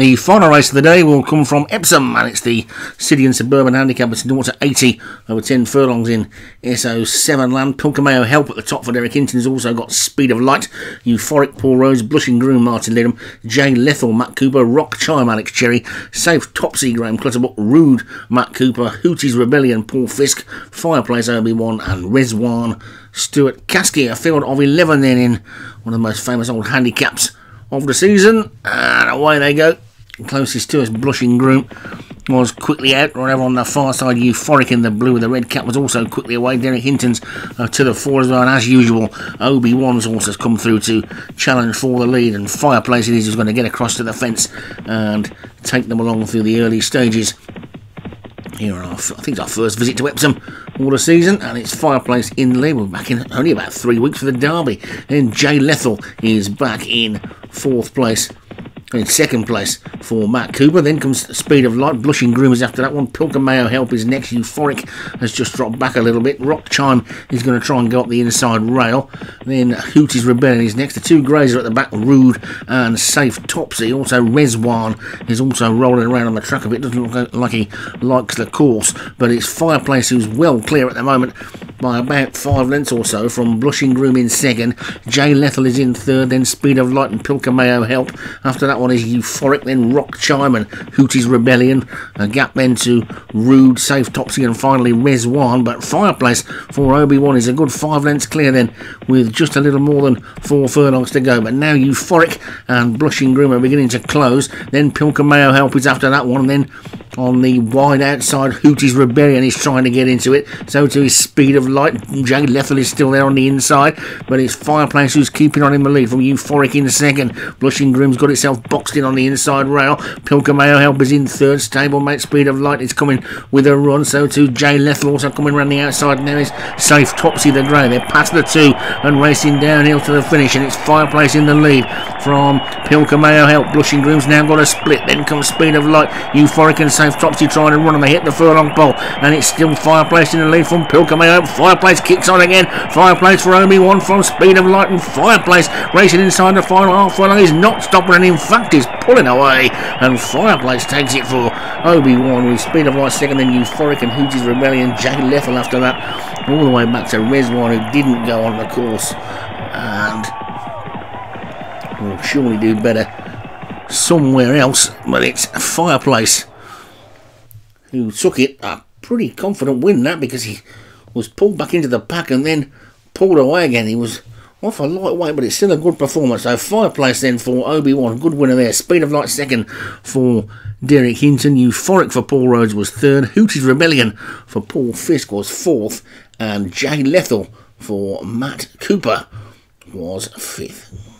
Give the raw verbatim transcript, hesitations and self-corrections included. The final race of the day will come from Epsom, and it's the City and Suburban Handicap. It's daughter eighty over ten furlongs in S O seven land. Pilcomayo Help at the top for Derek Hinton. Has also got Speed of Light, Euphoric, Paul Rose, Blushing Groom, Martin Lidham, Jay Lethal, Matt Cooper, Rock Chime, Alex Cherry, Safe Topsy, Graham Clutterbuck, Rude, Matt Cooper, Hootie's Rebellion, Paul Fisk, Fireplace, Obi Wan, and Rezwan, Stuart Kasky. A field of eleven then in one of the most famous old handicaps of the season, and away they go. Closest to us, Blushing Groom was quickly out. Right over on the far side, Euphoric in the blue with the red cap was also quickly away. Derek Hinton's uh, to the fore as well, and as usual, Obi Wan's horse has come through to challenge for the lead, and Fireplace it is who's going to get across to the fence and take them along through the early stages. Here are our, I think it's our first visit to Epsom all the season, and it's Fireplace in the lead. We're back in only about three weeks for the Derby, and Jay Lethal is back in fourth place. In second place for Matt Cooper. Then comes Speed of Light. Blushing Groom is after that one. Pilcomayo Help is next. Euphoric has just dropped back a little bit. Rock Chime is going to try and go up the inside rail. Then Hootie's Rebellion is next. The two greys are at the back, Rude and Safe Topsy. Also Rezwan is also rolling around on the track of it. Doesn't look like he likes the course, but it's Fireplace who's well clear at the moment by about five lengths or so from Blushing Groom in second. Jay Lethal is in third, then Speed of Light and Pilcomayo Help. After that one is Euphoric, then Rock Chime and Hootie's Rebellion. A gap then to Rude, Safe Topsy, and finally Rezwan. But Fireplace for Obi-Wan is a good five lengths clear then, with just a little more than four furlongs to go. But now Euphoric and Blushing Groom are beginning to close. Then Pilcomayo Help is after that one, and then on the wide outside, Hootie's Rebellion is trying to get into it. So to his Speed of Light, Jay Lethal is still there on the inside, but it's Fireplace who's keeping on in the lead from Euphoric in second. Blushing Groom's got itself boxed in on the inside rail. Pilcomayo Help is in third. Stablemate Speed of Light is coming with a run. So to Jay Lethal, also coming around the outside now is Safe Topsy the grey. They're past the two and racing downhill to the finish, and it's Fireplace in the lead from Pilcomayo Help. Blushing Groom's now got a split. Then comes Speed of Light, Euphoric and Safe Topsy trying to run, and they hit the furlong pole, and it's still Fireplace in the lead from Pilcomayo. Fireplace kicks on again. Fireplace for Obi-Wan from Speed of Light, and Fireplace racing inside the final half furlong. He's not stopping, and in fact is pulling away, and Fireplace takes it for Obi-Wan with Speed of Light second, then Euphoric and Hootie's Rebellion. Jay Lethal after that, all the way back to Rezwan, who didn't go on the course and will surely do better somewhere else. But it's Fireplace who took it. A pretty confident win that, because he was pulled back into the pack and then pulled away again. He was off a lightweight, but it's still a good performance. So Fireplace then for Obi-Wan, good winner there. Speed of Light second for Derek Hinton. Euphoric for Paul Rhodes was third. Hootie's Rebellion for Paul Fisk was fourth, and Jay Lethal for Matt Cooper was fifth.